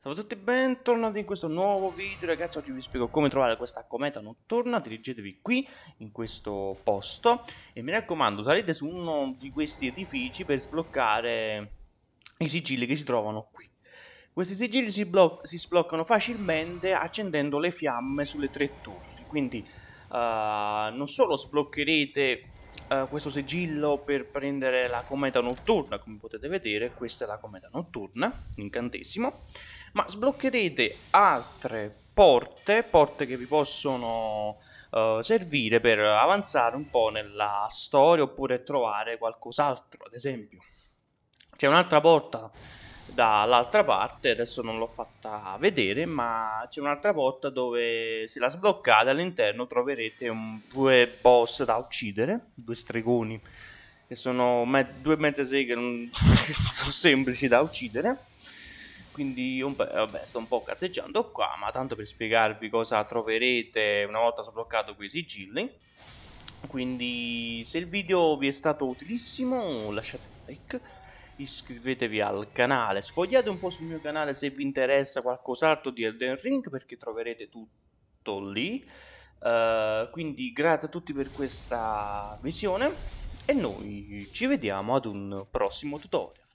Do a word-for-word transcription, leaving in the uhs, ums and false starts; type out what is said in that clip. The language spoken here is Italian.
Salve a tutti e bentornati in questo nuovo video, ragazzi. Oggi vi spiego come trovare questa cometa notturna. Dirigetevi qui, in questo posto, e mi raccomando, salite su uno di questi edifici per sbloccare i sigilli che si trovano qui. Questi sigilli si, si sbloccano facilmente accendendo le fiamme sulle tre torri. Quindi uh, non solo sbloccherete uh, questo sigillo per prendere la cometa notturna, come potete vedere, questa è la cometa notturna, incantesimo, ma sbloccherete altre porte, porte che vi possono uh, servire per avanzare un po' nella storia oppure trovare qualcos'altro. Ad esempio, c'è un'altra porta dall'altra parte, adesso non l'ho fatta vedere, ma c'è un'altra porta dove, se la sbloccate, all'interno troverete un, due boss da uccidere, due stregoni, che sono me due mezze seghe, non sono semplici da uccidere. Quindi un vabbè, sto un po' cazzeggiando qua, ma tanto per spiegarvi cosa troverete una volta sbloccato quei sigilli. Quindi se il video vi è stato utilissimo, lasciate un like, iscrivetevi al canale, sfogliate un po' sul mio canale se vi interessa qualcos'altro di Elden Ring, perché troverete tutto lì. Uh, quindi grazie a tutti per questa visione e noi ci vediamo ad un prossimo tutorial.